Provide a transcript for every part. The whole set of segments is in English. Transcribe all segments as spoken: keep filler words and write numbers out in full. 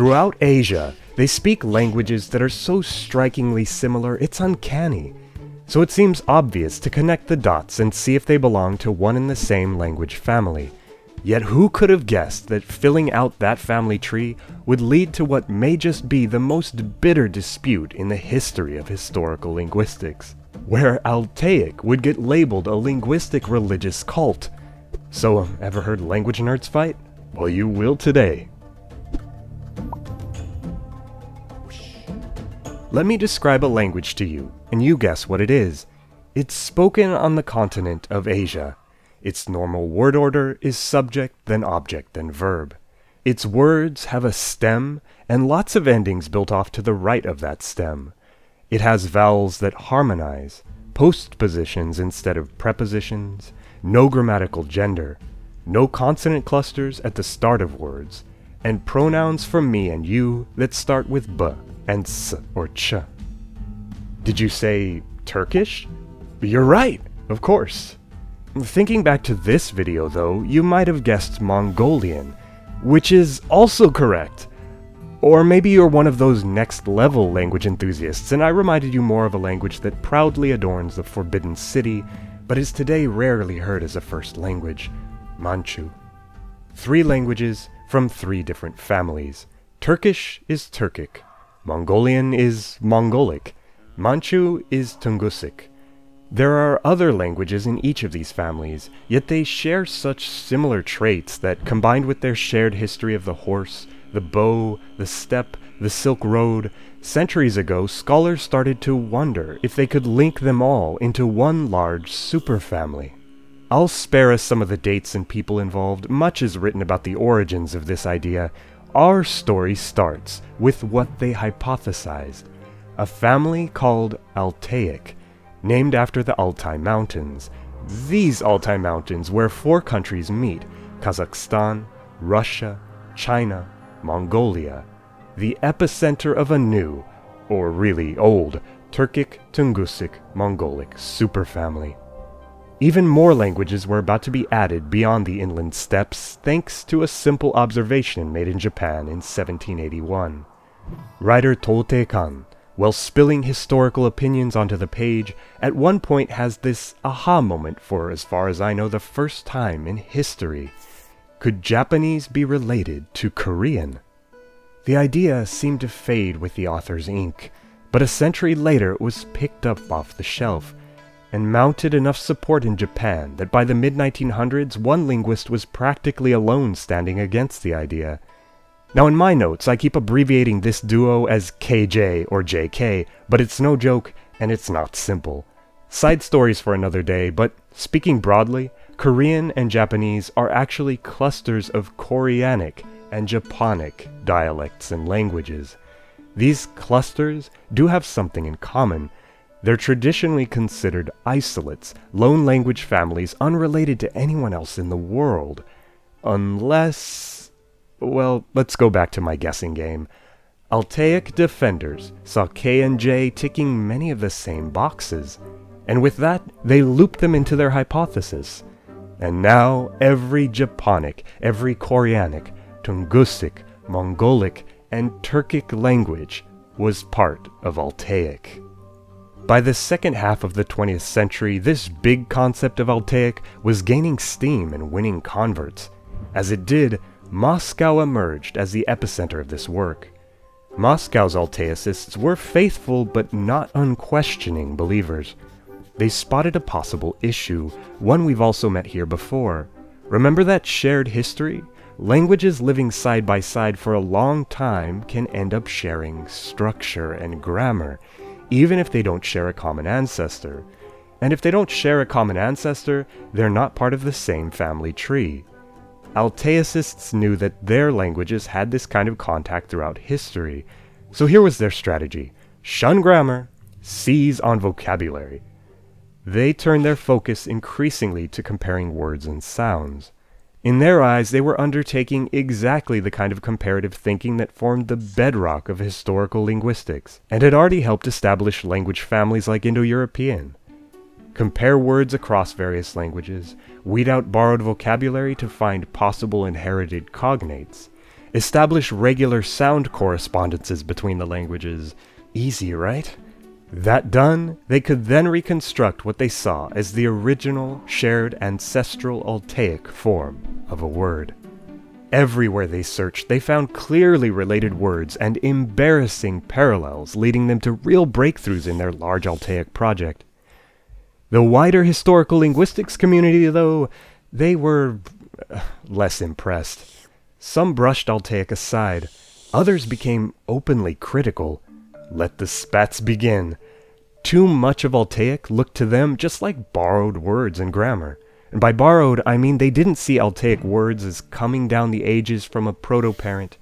Throughout Asia, they speak languages that are so strikingly similar it's uncanny, so it seems obvious to connect the dots and see if they belong to one and the same language family. Yet who could have guessed that filling out that family tree would lead to what may just be the most bitter dispute in the history of historical linguistics, where Altaic would get labeled a linguistic religious cult. So, ever heard language nerds fight? Well, you will today. Let me describe a language to you, and you guess what it is. It's spoken on the continent of Asia. Its normal word order is subject, then object, then verb. Its words have a stem, and lots of endings built off to the right of that stem. It has vowels that harmonize, postpositions instead of prepositions, no grammatical gender, no consonant clusters at the start of words, and pronouns for me and you that start with b and s or ch. Did you say Turkish? You're right, of course. Thinking back to this video though, you might have guessed Mongolian, which is also correct. Or maybe you're one of those next-level language enthusiasts, and I reminded you more of a language that proudly adorns the Forbidden City, but is today rarely heard as a first language, Manchu. Three languages from three different families. Turkish is Turkic, Mongolian is Mongolic, Manchu is Tungusic. There are other languages in each of these families, yet they share such similar traits that, combined with their shared history of the horse, the bow, the steppe, the Silk Road, centuries ago scholars started to wonder if they could link them all into one large superfamily. I'll spare us some of the dates and people involved. Much is written about the origins of this idea. Our story starts with what they hypothesized, a family called Altaic, named after the Altai Mountains. These Altai Mountains where four countries meet: Kazakhstan, Russia, China, Mongolia, the epicenter of a new, or really old, Turkic, Tungusic, Mongolic superfamily. Even more languages were about to be added beyond the inland steppes thanks to a simple observation made in Japan in seventeen eighty-one. Writer Tōteikan, while spilling historical opinions onto the page, at one point has this aha moment for, as far as I know, the first time in history. Could Japanese be related to Korean? The idea seemed to fade with the author's ink, but a century later it was picked up off the shelf, and mounted enough support in Japan that by the mid nineteen hundreds one linguist was practically alone standing against the idea. Now in my notes I keep abbreviating this duo as K J or J K, but it's no joke and it's not simple. Side stories for another day, but speaking broadly, Korean and Japanese are actually clusters of Koreanic and Japonic dialects and languages. These clusters do have something in common. They're traditionally considered isolates, lone language families unrelated to anyone else in the world. Unless... well, let's go back to my guessing game. Altaic defenders saw K and J ticking many of the same boxes, and with that, they looped them into their hypothesis. And now, every Japonic, every Koreanic, Tungusic, Mongolic, and Turkic language was part of Altaic. By the second half of the twentieth century, this big concept of Altaic was gaining steam and winning converts. As it did, Moscow emerged as the epicenter of this work. Moscow's Altaicists were faithful but not unquestioning believers. They spotted a possible issue, one we've also met here before. Remember that shared history? Languages living side by side for a long time can end up sharing structure and grammar, even if they don't share a common ancestor. And if they don't share a common ancestor, they're not part of the same family tree. Altaicists knew that their languages had this kind of contact throughout history. So here was their strategy: shun grammar, seize on vocabulary. They turned their focus increasingly to comparing words and sounds. In their eyes, they were undertaking exactly the kind of comparative thinking that formed the bedrock of historical linguistics, and had already helped establish language families like Indo-European. Compare words across various languages, weed out borrowed vocabulary to find possible inherited cognates, Establish regular sound correspondences between the languages. Easy, right? That done, they could then reconstruct what they saw as the original, shared, ancestral Altaic form of a word. Everywhere they searched, they found clearly related words and embarrassing parallels, leading them to real breakthroughs in their large Altaic project. The wider historical linguistics community, though, they were less impressed. Some brushed Altaic aside, others became openly critical. Let the spats begin. Too much of Altaic looked to them just like borrowed words and grammar. And by borrowed, I mean they didn't see Altaic words as coming down the ages from a proto-parent.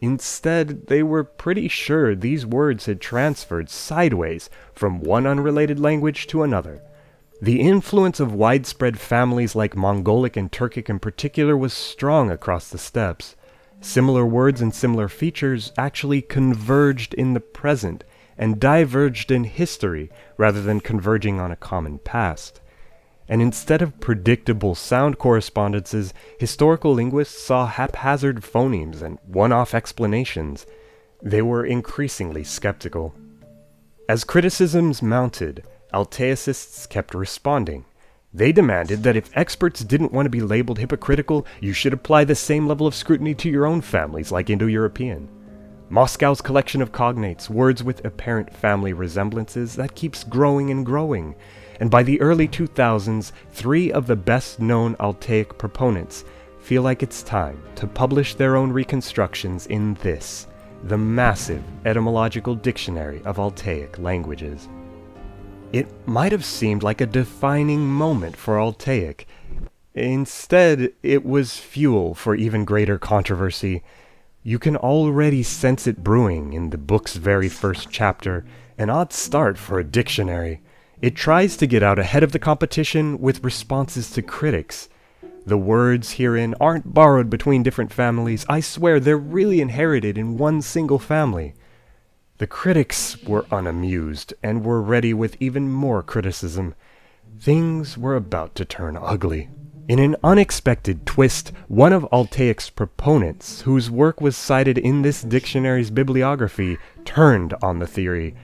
Instead, they were pretty sure these words had transferred sideways from one unrelated language to another. The influence of widespread families like Mongolic and Turkic in particular was strong across the steppes. Similar words and similar features actually converged in the present and diverged in history rather than converging on a common past. And instead of predictable sound correspondences, historical linguists saw haphazard phonemes and one-off explanations. They were increasingly skeptical. As criticisms mounted, Altaicists kept responding. They demanded that if experts didn't want to be labeled hypocritical, you should apply the same level of scrutiny to your own families like Indo-European. Moscow's collection of cognates, words with apparent family resemblances, that keeps growing and growing. And by the early two thousands, three of the best-known Altaic proponents feel like it's time to publish their own reconstructions in this, the massive etymological dictionary of Altaic languages. It might have seemed like a defining moment for Altaic. Instead, it was fuel for even greater controversy. You can already sense it brewing in the book's very first chapter, an odd start for a dictionary. It tries to get out ahead of the competition with responses to critics. The words herein aren't borrowed between different families. I swear they're really inherited in one single family. The critics were unamused and were ready with even more criticism. Things were about to turn ugly. In an unexpected twist, one of Altaic's proponents, whose work was cited in this dictionary's bibliography, turned on the theory.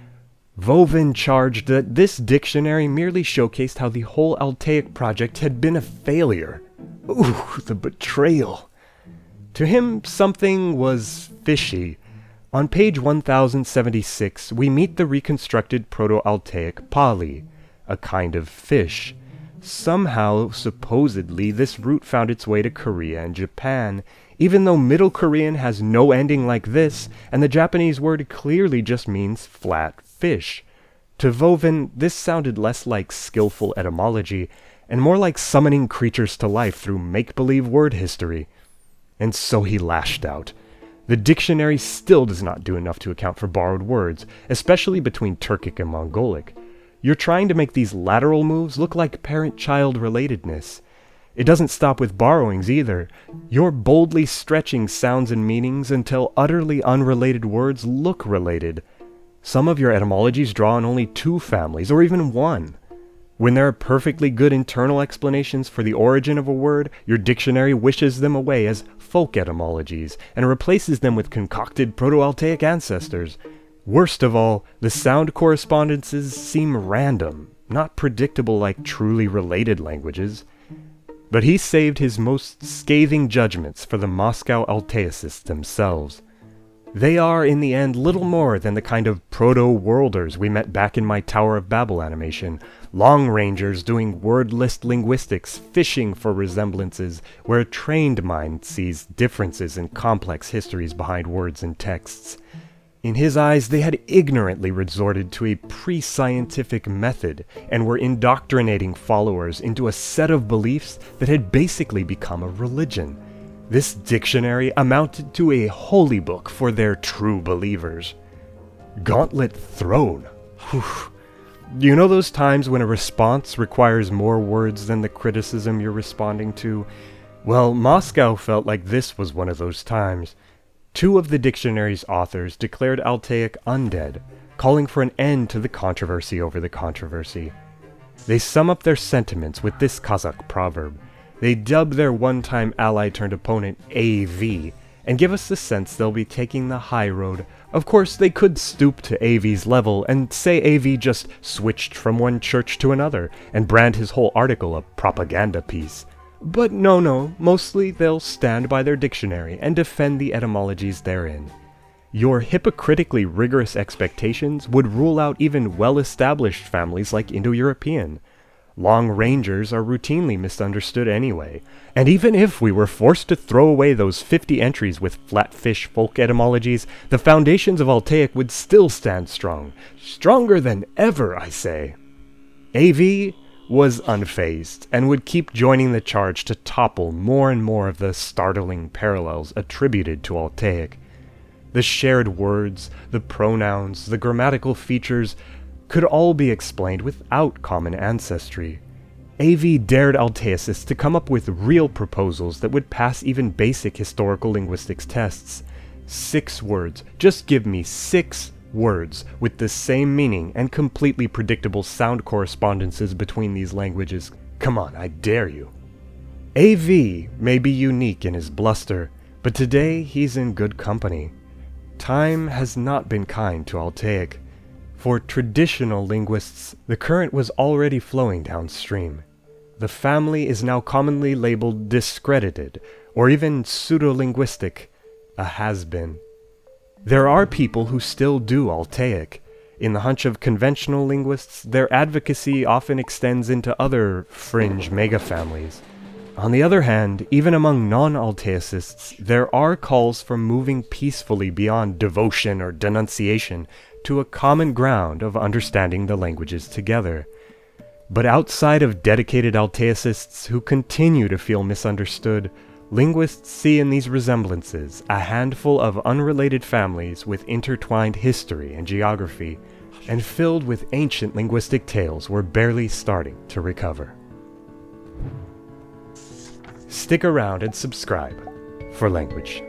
Vovin charged that this dictionary merely showcased how the whole Altaic project had been a failure. Ooh, the betrayal. To him, something was fishy. On page one thousand seventy-six, we meet the reconstructed Proto-Altaic Pali, a kind of fish. Somehow, supposedly, this root found its way to Korea and Japan, even though Middle Korean has no ending like this, and the Japanese word clearly just means flat fish. To Vovin, this sounded less like skillful etymology, and more like summoning creatures to life through make-believe word history. And so he lashed out. The dictionary still does not do enough to account for borrowed words, especially between Turkic and Mongolic. You're trying to make these lateral moves look like parent-child relatedness. It doesn't stop with borrowings either. You're boldly stretching sounds and meanings until utterly unrelated words look related. Some of your etymologies draw on only two families, or even one. When there are perfectly good internal explanations for the origin of a word, your dictionary wishes them away as folk etymologies and replaces them with concocted Proto-Altaic ancestors. Worst of all, the sound correspondences seem random, not predictable like truly related languages. But he saved his most scathing judgments for the Moscow Altaicists themselves. They are, in the end, little more than the kind of proto-worlders we met back in my Tower of Babel animation, long-rangers doing word-list linguistics, fishing for resemblances, where a trained mind sees differences in complex histories behind words and texts. In his eyes, they had ignorantly resorted to a pre-scientific method and were indoctrinating followers into a set of beliefs that had basically become a religion. This dictionary amounted to a holy book for their true believers. Gauntlet thrown. Whew. You know those times when a response requires more words than the criticism you're responding to? Well, Moscow felt like this was one of those times. Two of the dictionary's authors declared Altaic undead, calling for an end to the controversy over the controversy. They sum up their sentiments with this Kazakh proverb. They dub their one-time ally-turned-opponent A V and give us the sense they'll be taking the high road. Of course, they could stoop to A V's level and say A V just switched from one church to another and brand his whole article a propaganda piece. But no, no, mostly they'll stand by their dictionary and defend the etymologies therein. Your hypocritically rigorous expectations would rule out even well-established families like Indo-European. Long rangers are routinely misunderstood anyway, and even if we were forced to throw away those fifty entries with flatfish folk etymologies, the foundations of Altaic would still stand strong. Stronger than ever, I say. A V was unfazed, and would keep joining the charge to topple more and more of the startling parallels attributed to Altaic. The shared words, the pronouns, the grammatical features, could all be explained without common ancestry. A V dared Altaicists to come up with real proposals that would pass even basic historical linguistics tests. Six words, just give me six words with the same meaning and completely predictable sound correspondences between these languages. Come on, I dare you. A V may be unique in his bluster, but today he's in good company. Time has not been kind to Altaic. For traditional linguists, the current was already flowing downstream. The family is now commonly labeled discredited, or even pseudo-linguistic, a has-been. There are people who still do Altaic. In the hunch of conventional linguists, their advocacy often extends into other fringe mega-families. On the other hand, even among non-Altaicists, there are calls for moving peacefully beyond devotion or denunciation to a common ground of understanding the languages together. But outside of dedicated Altaicists who continue to feel misunderstood, linguists see in these resemblances a handful of unrelated families with intertwined history and geography, and filled with ancient linguistic tales we're barely starting to recover. Stick around and subscribe for language.